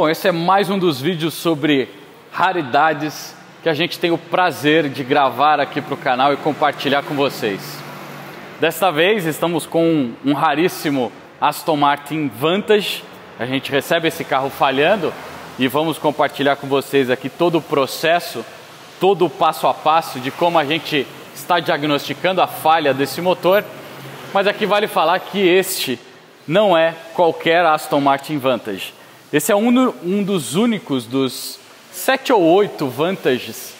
Bom, esse é mais um dos vídeos sobre raridades que a gente tem o prazer de gravar aqui para o canal e compartilhar com vocês. Desta vez estamos com um raríssimo Aston Martin Vantage. A gente recebe esse carro falhando e vamos compartilhar com vocês aqui todo o processo, todo o passo a passo de como a gente está diagnosticando a falha desse motor. Mas aqui vale falar que este não é qualquer Aston Martin Vantage. Esse é um dos únicos dos 7 ou 8 Vantages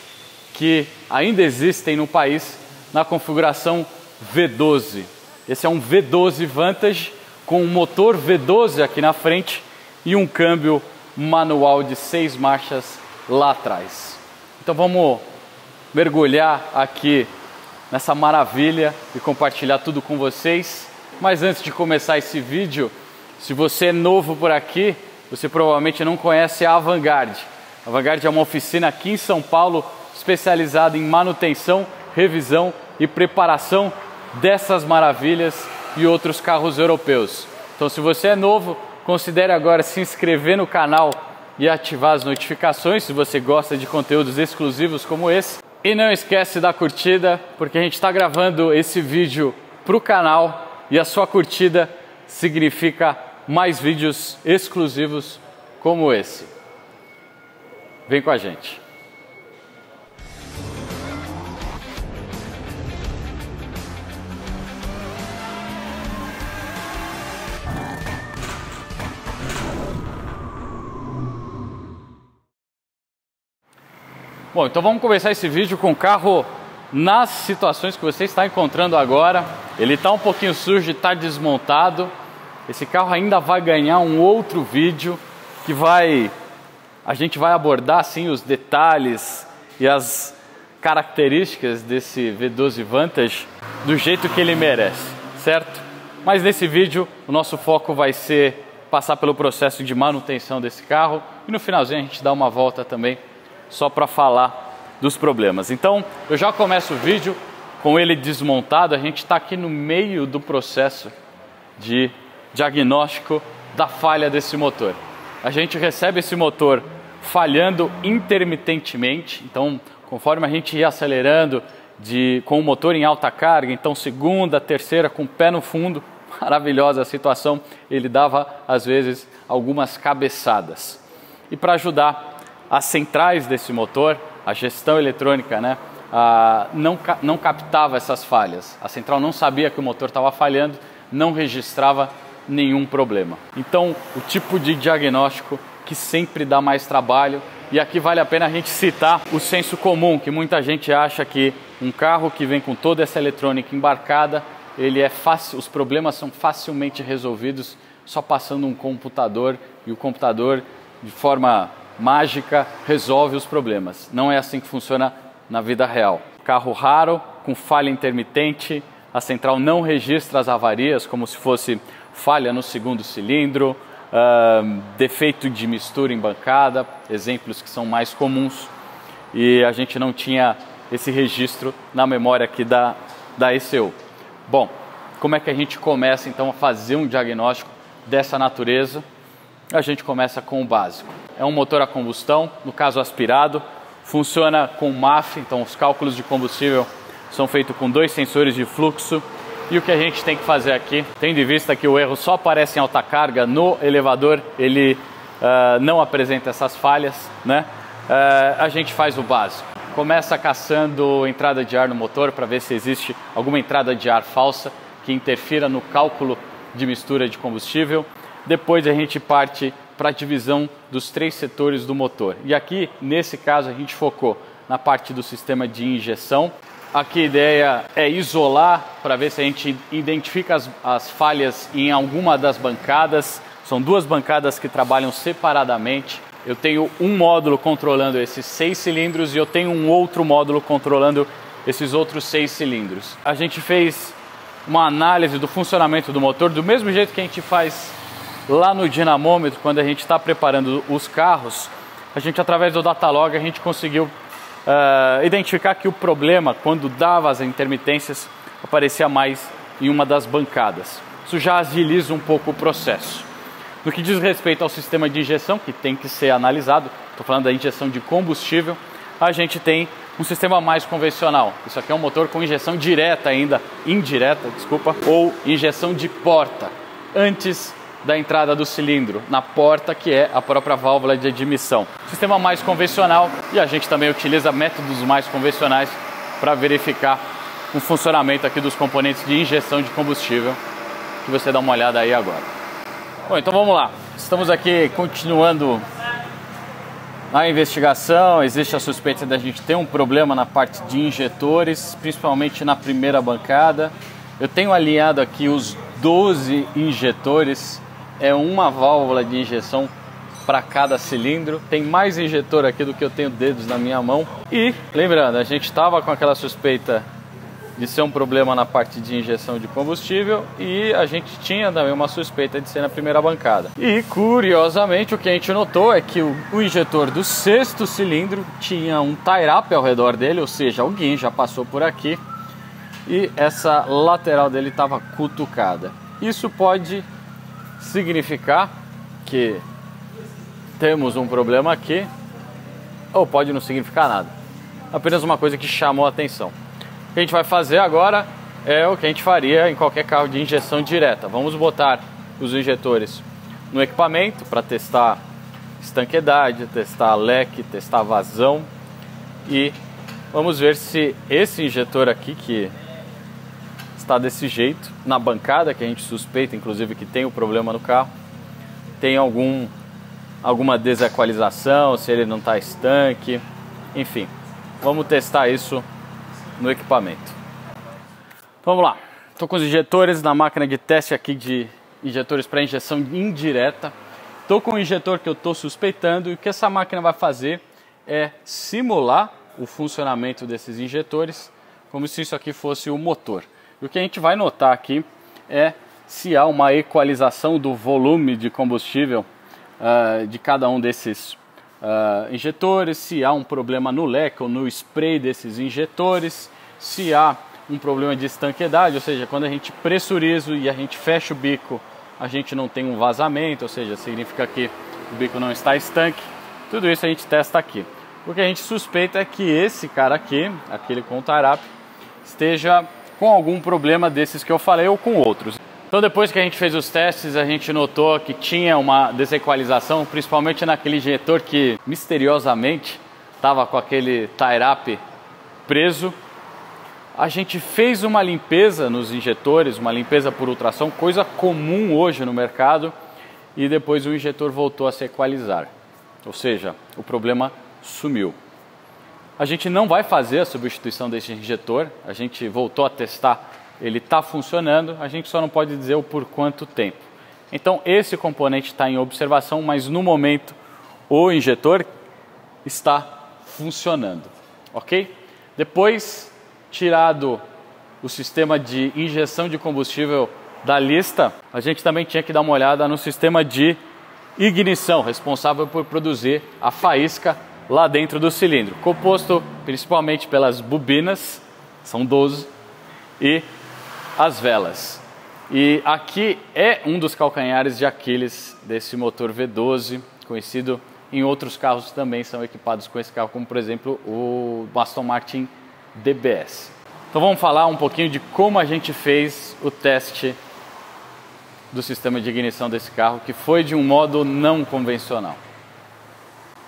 que ainda existem no país na configuração V12. Esse é um V12 Vantage com um motor V12 aqui na frente e um câmbio manual de 6 marchas lá atrás. Então vamos mergulhar aqui nessa maravilha e compartilhar tudo com vocês. Mas antes de começar esse vídeo, se você é novo por aqui, você provavelmente não conhece a Avantgarde. A Avantgarde é uma oficina aqui em São Paulo especializada em manutenção, revisão e preparação dessas maravilhas e outros carros europeus. Então, se você é novo, considere agora se inscrever no canal e ativar as notificações se você gosta de conteúdos exclusivos como esse. E não esquece da curtida, porque a gente está gravando esse vídeo para o canal e a sua curtida significa mais vídeos exclusivos como esse. Vem com a gente. Bom, então vamos começar esse vídeo com o carro nas situações que você está encontrando agora. Ele está um pouquinho sujo, está desmontado. Esse carro ainda vai ganhar um outro vídeo que a gente vai abordar assim os detalhes e as características desse V12 Vantage do jeito que ele merece, certo? Mas nesse vídeo o nosso foco vai ser passar pelo processo de manutenção desse carro e no finalzinho a gente dá uma volta também só para falar dos problemas. Então eu já começo o vídeo com ele desmontado. A gente está aqui no meio do processo de diagnóstico da falha desse motor. A gente recebe esse motor falhando intermitentemente, então conforme a gente ia acelerando com o motor em alta carga, então segunda, terceira, com o pé no fundo, maravilhosa a situação, ele dava às vezes algumas cabeçadas. E para ajudar as centrais desse motor, a gestão eletrônica, né, não captava essas falhas, a central não sabia que o motor estava falhando, não registrava nenhum problema. Então, o tipo de diagnóstico que sempre dá mais trabalho, e aqui vale a pena a gente citar o senso comum, que muita gente acha que um carro que vem com toda essa eletrônica embarcada, ele é fácil, os problemas são facilmente resolvidos só passando um computador, e o computador, de forma mágica, resolve os problemas. Não é assim que funciona na vida real. Carro raro, com falha intermitente, a central não registra as avarias, como se fosse falha no segundo cilindro, defeito de mistura em bancada, exemplos que são mais comuns. E a gente não tinha esse registro na memória aqui da ECU. Bom, como é que a gente começa então a fazer um diagnóstico dessa natureza? A gente começa com o básico. É um motor a combustão, no caso aspirado, funciona com MAF, então os cálculos de combustível são feitos com 2 sensores de fluxo. E o que a gente tem que fazer aqui, tendo em vista que o erro só aparece em alta carga, no elevador ele não apresenta essas falhas, né? A gente faz o básico. Começa caçando entrada de ar no motor para ver se existe alguma entrada de ar falsa que interfira no cálculo de mistura de combustível. Depois a gente parte para a divisão dos 3 setores do motor. E aqui, nesse caso, a gente focou na parte do sistema de injeção. Aqui a ideia é isolar para ver se a gente identifica as falhas em alguma das bancadas. São 2 bancadas que trabalham separadamente. Eu tenho um módulo controlando esses 6 cilindros e eu tenho um outro módulo controlando esses outros 6 cilindros. A gente fez uma análise do funcionamento do motor do mesmo jeito que a gente faz lá no dinamômetro quando a gente está preparando os carros. A gente, através do datalog, a gente conseguiu identificar que o problema, quando dava as intermitências, aparecia mais em uma das bancadas. Isso já agiliza um pouco o processo. No que diz respeito ao sistema de injeção, que tem que ser analisado, estou falando da injeção de combustível, a gente tem um sistema mais convencional. Isso aqui é um motor com injeção direta ainda, indireta, ou injeção de porta, antes da entrada do cilindro, na porta que é a própria válvula de admissão. Sistema mais convencional, e a gente também utiliza métodos mais convencionais para verificar o funcionamento aqui dos componentes de injeção de combustível, que você dá uma olhada aí agora. Bom, então vamos lá. Estamos aqui continuando a investigação. Existe a suspeita de a gente ter um problema na parte de injetores, principalmente na primeira bancada. Eu tenho alinhado aqui os 12 injetores, é uma válvula de injeção para cada cilindro. Tem mais injetor aqui do que eu tenho dedos na minha mão. E lembrando, a gente estava com aquela suspeita de ser um problema na parte de injeção de combustível, e a gente tinha também uma suspeita de ser na primeira bancada. E curiosamente o que a gente notou é que o injetor do 6º cilindro tinha um tie-up ao redor dele, ou seja, alguém já passou por aqui e essa lateral dele estava cutucada. Isso pode significar que temos um problema aqui, ou pode não significar nada. Apenas uma coisa que chamou a atenção. O que a gente vai fazer agora é o que a gente faria em qualquer carro de injeção direta. Vamos botar os injetores no equipamento para testar estanqueidade, testar leque, testar vazão, e vamos ver se esse injetor aqui, que está desse jeito na bancada, que a gente suspeita inclusive que tem um problema no carro, tem alguma desequalização, se ele não está estanque, enfim, vamos testar isso no equipamento. Vamos lá, estou com os injetores na máquina de teste aqui de injetores para injeção indireta. Estou com o injetor que eu estou suspeitando, e o que essa máquina vai fazer é simular o funcionamento desses injetores como se isso aqui fosse o motor. E o que a gente vai notar aqui é se há uma equalização do volume de combustível de cada um desses injetores, se há um problema no leque ou no spray desses injetores, se há um problema de estanqueidade, ou seja, quando a gente pressuriza e a gente fecha o bico, a gente não tem um vazamento, ou seja, significa que o bico não está estanque. Tudo isso a gente testa aqui. O que a gente suspeita é que esse cara aqui, aquele com o tie-up, esteja com algum problema desses que eu falei ou com outros. Então, depois que a gente fez os testes, a gente notou que tinha uma desequalização, principalmente naquele injetor que misteriosamente estava com aquele tie-up preso. A gente fez uma limpeza nos injetores, uma limpeza por ultrassom, coisa comum hoje no mercado, e depois o injetor voltou a se equalizar, ou seja, o problema sumiu. A gente não vai fazer a substituição desse injetor, a gente voltou a testar. Ele está funcionando, a gente só não pode dizer o por quanto tempo. Então esse componente está em observação, mas no momento o injetor está funcionando, ok? Depois, tirado o sistema de injeção de combustível da lista, a gente também tinha que dar uma olhada no sistema de ignição, responsável por produzir a faísca lá dentro do cilindro, composto principalmente pelas bobinas, são 12, e as velas. E aqui é um dos calcanhares de Aquiles desse motor V12, conhecido em outros carros também, são equipados com esse carro, como por exemplo o Aston Martin DBS. Então vamos falar um pouquinho de como a gente fez o teste do sistema de ignição desse carro, que foi de um modo não convencional.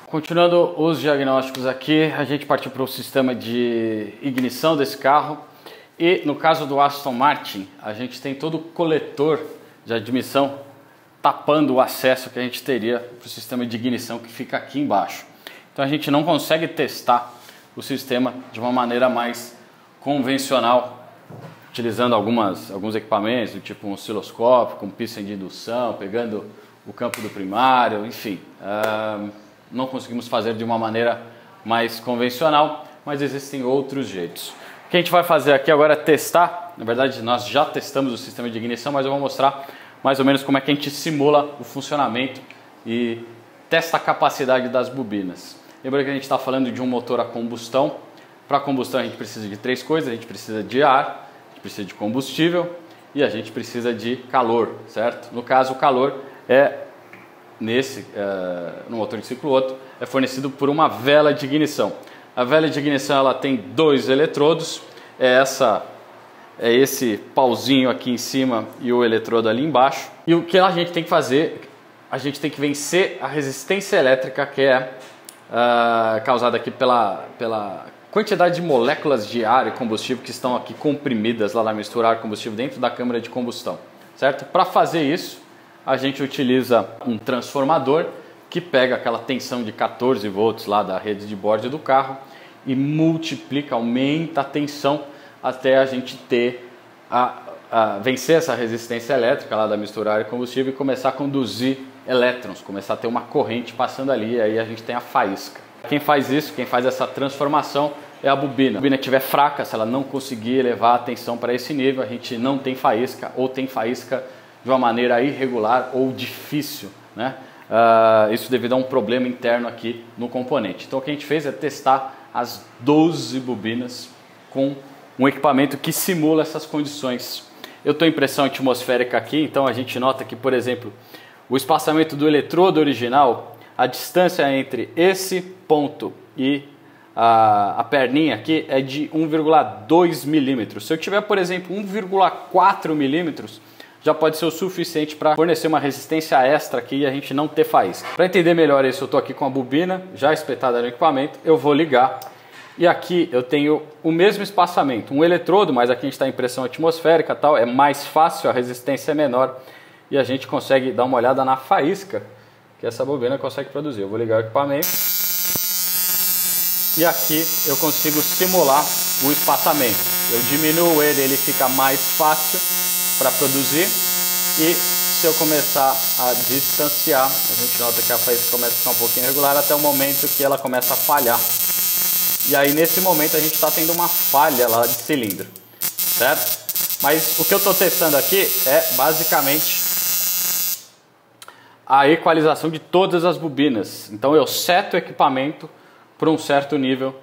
Continuando os diagnósticos aqui, a gente partiu para o sistema de ignição desse carro. E no caso do Aston Martin, a gente tem todo o coletor de admissão tapando o acesso que a gente teria para o sistema de ignição, que fica aqui embaixo. Então a gente não consegue testar o sistema de uma maneira mais convencional, utilizando alguns equipamentos, do tipo um osciloscópio, com pista de indução, pegando o campo do primário, enfim. Não conseguimos fazer de uma maneira mais convencional, mas existem outros jeitos. O que a gente vai fazer aqui agora é testar, na verdade nós já testamos o sistema de ignição, mas eu vou mostrar mais ou menos como é que a gente simula o funcionamento e testa a capacidade das bobinas. Lembra que a gente está falando de um motor a combustão. Para combustão a gente precisa de 3 coisas, a gente precisa de ar, a gente precisa de combustível e a gente precisa de calor, certo? No caso o calor é no motor de ciclo Otto, é fornecido por uma vela de ignição. A vela de ignição ela tem dois eletrodos, é esse pauzinho aqui em cima e o eletrodo ali embaixo. E o que a gente tem que fazer? A gente tem que vencer a resistência elétrica que é causada aqui pela quantidade de moléculas de ar e combustível que estão aqui comprimidas lá na mistura ar e combustível dentro da câmara de combustão, certo? Para fazer isso, a gente utiliza um transformador que pega aquela tensão de 14 volts lá da rede de bordo do carro e multiplica, aumenta a tensão até a gente ter vencer essa resistência elétrica lá da mistura ar e combustível e começar a conduzir elétrons, começar a ter uma corrente passando ali, e aí a gente tem a faísca. Quem faz isso, quem faz essa transformação é a bobina. Se a bobina estiver fraca, se ela não conseguir elevar a tensão para esse nível, a gente não tem faísca, ou tem faísca de uma maneira irregular ou difícil, né? Isso devido a um problema interno aqui no componente. Então o que a gente fez é testar as 12 bobinas com um equipamento que simula essas condições. Eu estou em pressão atmosférica aqui, então a gente nota que, por exemplo, o espaçamento do eletrodo original, a distância entre esse ponto e a perninha aqui é de 1,2 milímetros. Se eu tiver, por exemplo, 1,4 milímetros, já pode ser o suficiente para fornecer uma resistência extra aqui e a gente não ter faísca. Para entender melhor isso, eu estou aqui com a bobina já espetada no equipamento, eu vou ligar. E aqui eu tenho o mesmo espaçamento, um eletrodo, mas aqui a gente está em pressão atmosférica, tal, é mais fácil, a resistência é menor e a gente consegue dar uma olhada na faísca que essa bobina consegue produzir. Eu vou ligar o equipamento e aqui eu consigo simular o espaçamento. Eu diminuo ele, ele fica mais fácil para produzir, e se eu começar a distanciar, a gente nota que a faísca começa a ficar um pouquinho irregular até o momento que ela começa a falhar. E aí nesse momento a gente está tendo uma falha lá de cilindro, certo? Mas o que eu estou testando aqui é basicamente a equalização de todas as bobinas. Então eu seto o equipamento para um certo nível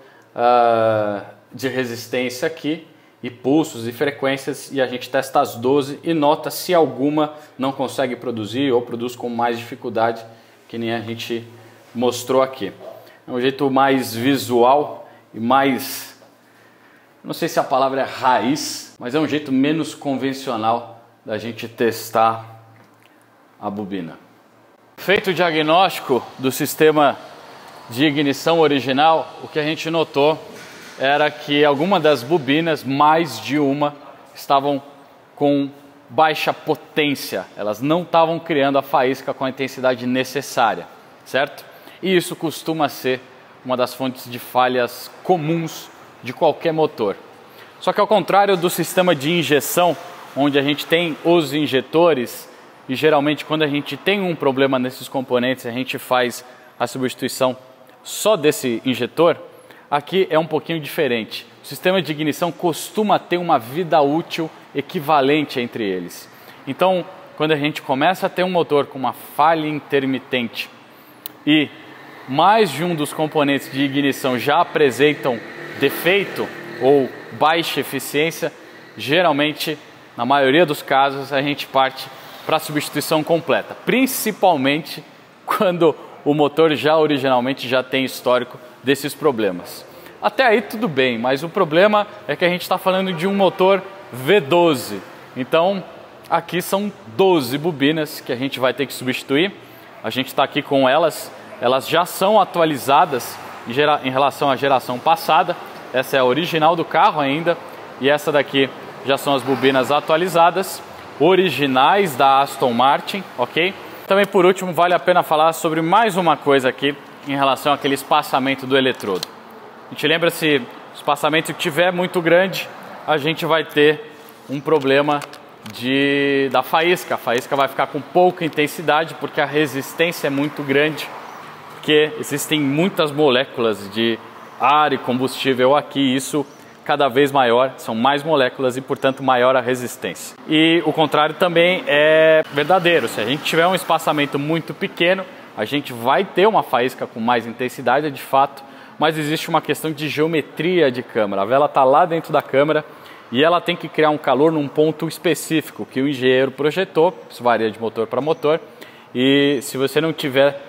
de resistência aqui, e pulsos e frequências, e a gente testa as 12 e nota se alguma não consegue produzir ou produz com mais dificuldade, que nem a gente mostrou aqui. É um jeito mais visual e mais, não sei se a palavra é raiz, mas é um jeito menos convencional da gente testar a bobina. Feito o diagnóstico do sistema de ignição original, o que a gente notou era que alguma das bobinas, mais de uma, estavam com baixa potência. Elas não estavam criando a faísca com a intensidade necessária, certo? E isso costuma ser uma das fontes de falhas comuns de qualquer motor. Só que ao contrário do sistema de injeção, onde a gente tem os injetores, e geralmente quando a gente tem um problema nesses componentes, a gente faz a substituição só desse injetor, aqui é um pouquinho diferente. O sistema de ignição costuma ter uma vida útil equivalente entre eles. Então, quando a gente começa a ter um motor com uma falha intermitente e mais de um dos componentes de ignição já apresentam defeito ou baixa eficiência, geralmente, na maioria dos casos, a gente parte para a substituição completa, principalmente quando o motor originalmente já tem histórico desses problemas. Até aí tudo bem, mas o problema é que a gente está falando de um motor V12, então aqui são 12 bobinas que a gente vai ter que substituir. A gente está aqui com elas já são atualizadas em relação à geração passada. Essa é a original do carro ainda, e essa daqui já são as bobinas atualizadas, originais da Aston Martin, ok? Também por último vale a pena falar sobre mais uma coisa aqui em relação àquele espaçamento do eletrodo. A gente lembra, se o espaçamento estiver muito grande, a gente vai ter um problema da faísca. A faísca vai ficar com pouca intensidade porque a resistência é muito grande, porque existem muitas moléculas de ar e combustível aqui, e isso cada vez maior, são mais moléculas e portanto maior a resistência. E o contrário também é verdadeiro, se a gente tiver um espaçamento muito pequeno, a gente vai ter uma faísca com mais intensidade, de fato, mas existe uma questão de geometria de câmara. A vela está lá dentro da câmara e ela tem que criar um calor num ponto específico que o engenheiro projetou, isso varia de motor para motor, E se você não tiver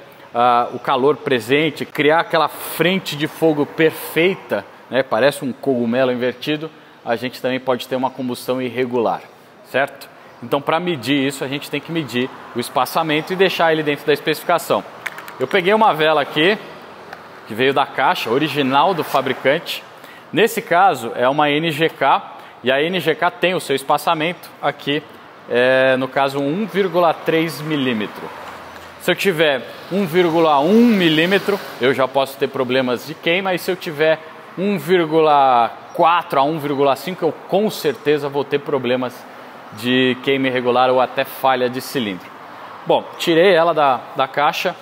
o calor presente, criar aquela frente de fogo perfeita, né, parece um cogumelo invertido, a gente também pode ter uma combustão irregular, certo? Então, para medir isso, a gente tem que medir o espaçamento e deixar ele dentro da especificação. Eu peguei uma vela aqui, que veio da caixa, original do fabricante. Nesse caso, é uma NGK, e a NGK tem o seu espaçamento aqui, no caso, 1,3 milímetro. Se eu tiver 1,1 milímetro, eu já posso ter problemas de queima, e se eu tiver 1,4 a 1,5, eu com certeza vou ter problemas de queima irregular ou até falha de cilindro. Bom, tirei ela da caixa.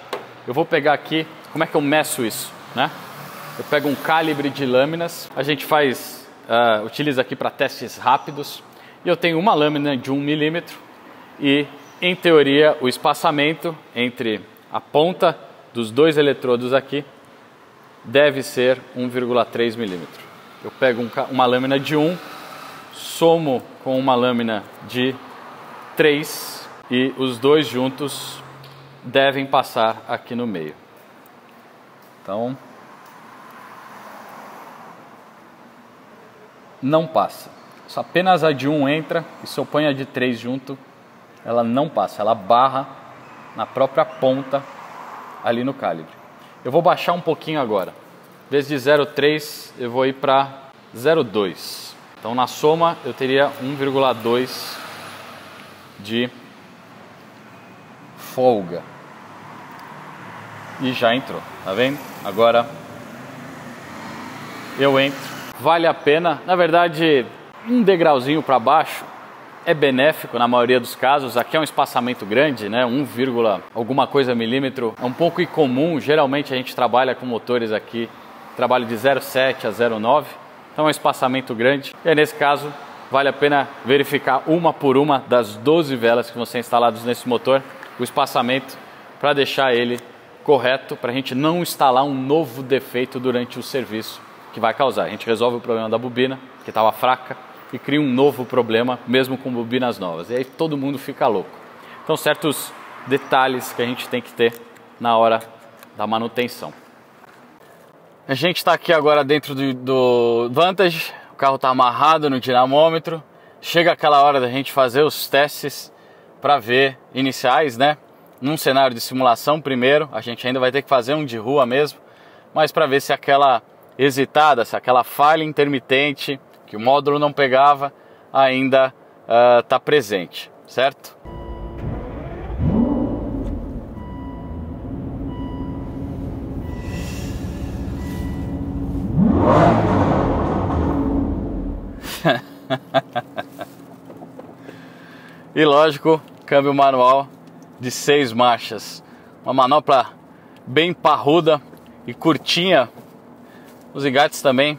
Eu vou pegar aqui, como é que eu meço isso, né? Eu pego um calibre de lâminas, a gente faz, utiliza aqui para testes rápidos, e eu tenho uma lâmina de 1 milímetro e, em teoria, o espaçamento entre a ponta dos dois eletrodos aqui deve ser 1,3 milímetro. Eu pego uma lâmina de 1, somo com uma lâmina de 3 e os dois juntos devem passar aqui no meio. Então, não passa. Só apenas a de 1 entra e se eu ponho a de 3 junto, ela não passa, ela barra na própria ponta ali no calibre. Eu vou baixar um pouquinho agora. Desde 0,3 eu vou ir para 0,2. Então na soma eu teria 1,2 de folga. E já entrou, tá vendo? Agora eu entro. Vale a pena, na verdade, um degrauzinho para baixo é benéfico na maioria dos casos. Aqui é um espaçamento grande, né? 1, alguma coisa milímetro. É um pouco incomum, geralmente a gente trabalha com motores aqui, trabalho de 0,7 a 0,9. Então é um espaçamento grande. E nesse caso, vale a pena verificar uma por uma das 12 velas que vão ser instaladas nesse motor, o espaçamento, para deixar ele correto, para a gente não instalar um novo defeito durante o serviço que vai causar. A gente resolve o problema da bobina, que estava fraca, e cria um novo problema, mesmo com bobinas novas. E aí todo mundo fica louco. Então, certos detalhes que a gente tem que ter na hora da manutenção. A gente está aqui agora dentro do Vantage, o carro está amarrado no dinamômetro. Chega aquela hora da gente fazer os testes para ver iniciais, né? Num cenário de simulação primeiro, a gente ainda vai ter que fazer um de rua mesmo, mas para ver se aquela hesitada, se aquela falha intermitente, que o módulo não pegava, ainda está presente, certo? E lógico, câmbio manual de 6 marchas, uma manopla bem parruda e curtinha, os engates também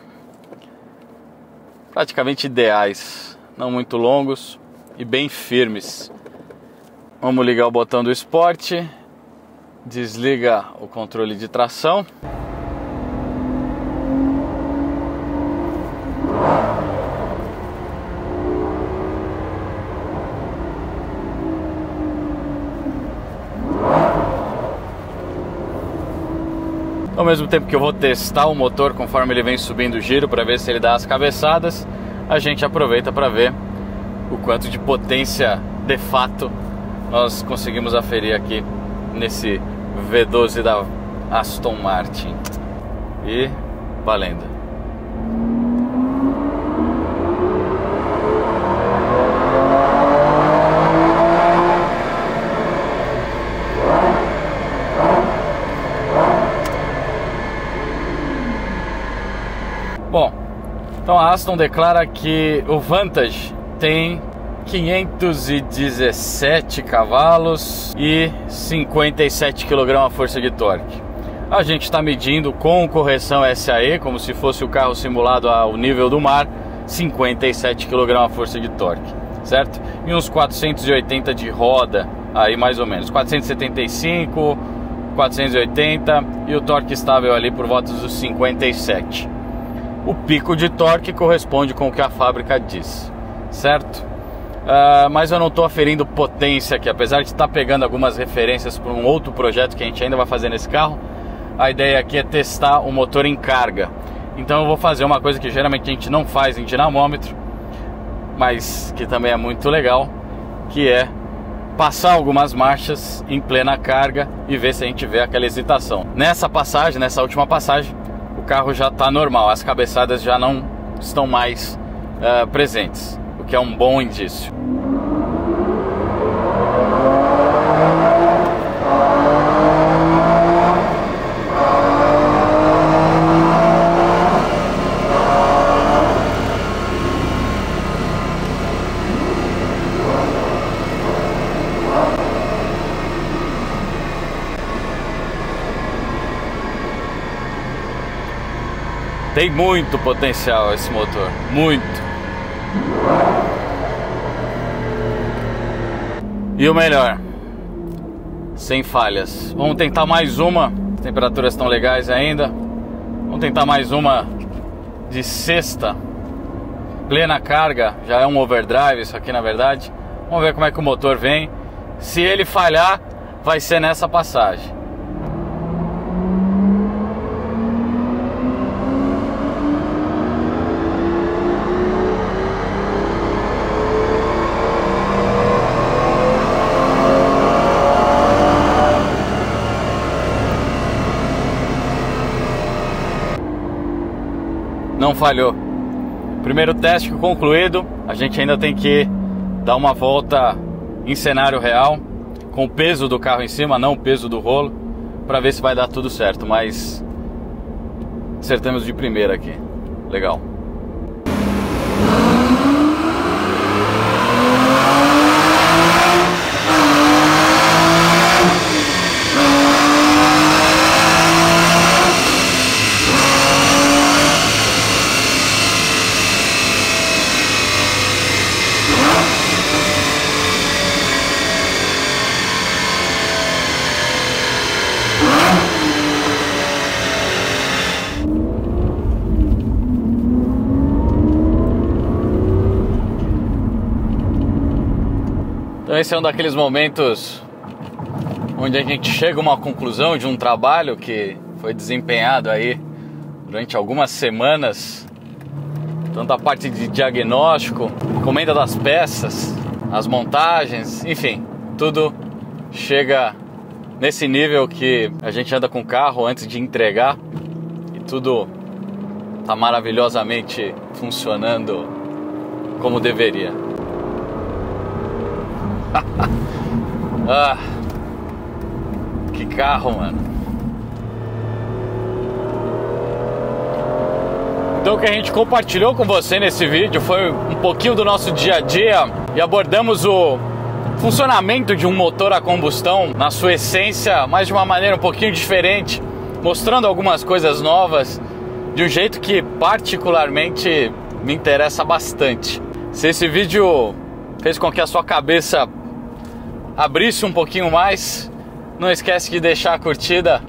praticamente ideais, não muito longos e bem firmes. Vamos ligar o botão do Sport, desliga o controle de tração. Ao mesmo tempo que eu vou testar o motor conforme ele vem subindo o giro para ver se ele dá as cabeçadas, a gente aproveita para ver o quanto de potência de fato nós conseguimos aferir aqui nesse V12 da Aston Martin. E valendo! Então a Aston declara que o Vantage tem 517 cavalos e 57 kg-força de torque. A gente está medindo com correção SAE, como se fosse o carro simulado ao nível do mar, 57 kg-força de torque, certo? E uns 480 de roda, aí mais ou menos, 475, 480 e o torque estável ali por volta dos 57. O pico de torque corresponde com o que a fábrica diz, certo? mas eu não estou aferindo potência aqui, apesar de estar pegando algumas referências para um outro projeto que a gente ainda vai fazer nesse carro. A ideia aqui é testar o motor em carga. Então eu vou fazer uma coisa que geralmente a gente não faz em dinamômetro, mas que também é muito legal, que é passar algumas marchas em plena carga e ver se a gente vê aquela hesitação. Nessa última passagem, o carro já está normal, as cabeçadas já não estão mais presentes, o que é um bom indício. Tem muito potencial esse motor, muito. E o melhor, sem falhas. Vamos tentar mais uma, as temperaturas estão legais ainda. Vamos tentar mais uma de sexta, plena carga, já é um overdrive isso aqui na verdade. Vamos ver como é que o motor vem. Se ele falhar, vai ser nessa passagem. Não falhou. Primeiro teste concluído. A gente ainda tem que dar uma volta em cenário real, com o peso do carro em cima, não o peso do rolo, para ver se vai dar tudo certo, mas acertamos de primeira aqui. Legal. Esse é um daqueles momentos onde a gente chega a uma conclusão de um trabalho que foi desempenhado aí durante algumas semanas, tanto a parte de diagnóstico, encomenda das peças, as montagens, enfim, tudo chega nesse nível que a gente anda com o carro antes de entregar e tudo está maravilhosamente funcionando como deveria. Ah, que carro, mano. Então o que a gente compartilhou com você nesse vídeo foi um pouquinho do nosso dia a dia e abordamos o funcionamento de um motor a combustão na sua essência, mas de uma maneira um pouquinho diferente, mostrando algumas coisas novas, de um jeito que particularmente me interessa bastante. Se esse vídeo fez com que a sua cabeça abrisse um pouquinho mais, não esquece de deixar a curtida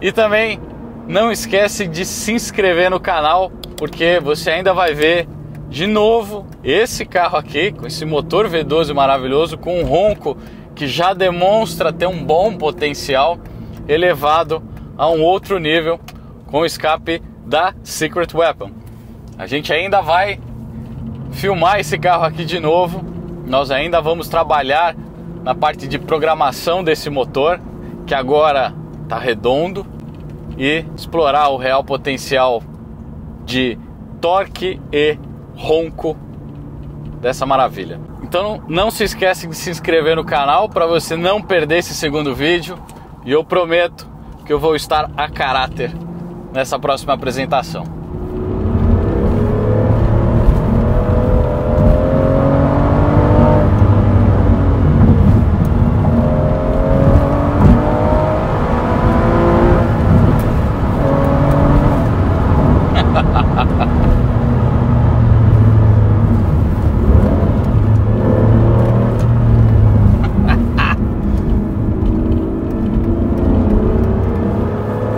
e também não esquece de se inscrever no canal, porque você ainda vai ver de novo esse carro aqui com esse motor V12 maravilhoso, com um ronco que já demonstra ter um bom potencial, elevado a um outro nível com o escape da Secret Weapon. A gente ainda vai filmar esse carro aqui de novo, nós ainda vamos trabalhar na parte de programação desse motor, que agora está redondo, e explorar o real potencial de torque e ronco dessa maravilha. Então não se esquece de se inscrever no canal para você não perder esse segundo vídeo, e eu prometo que eu vou estar a caráter nessa próxima apresentação.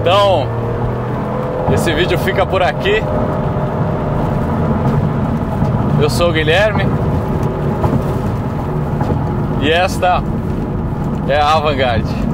Então, esse vídeo fica por aqui. Eu sou o Guilherme E esta é a Avantgarde.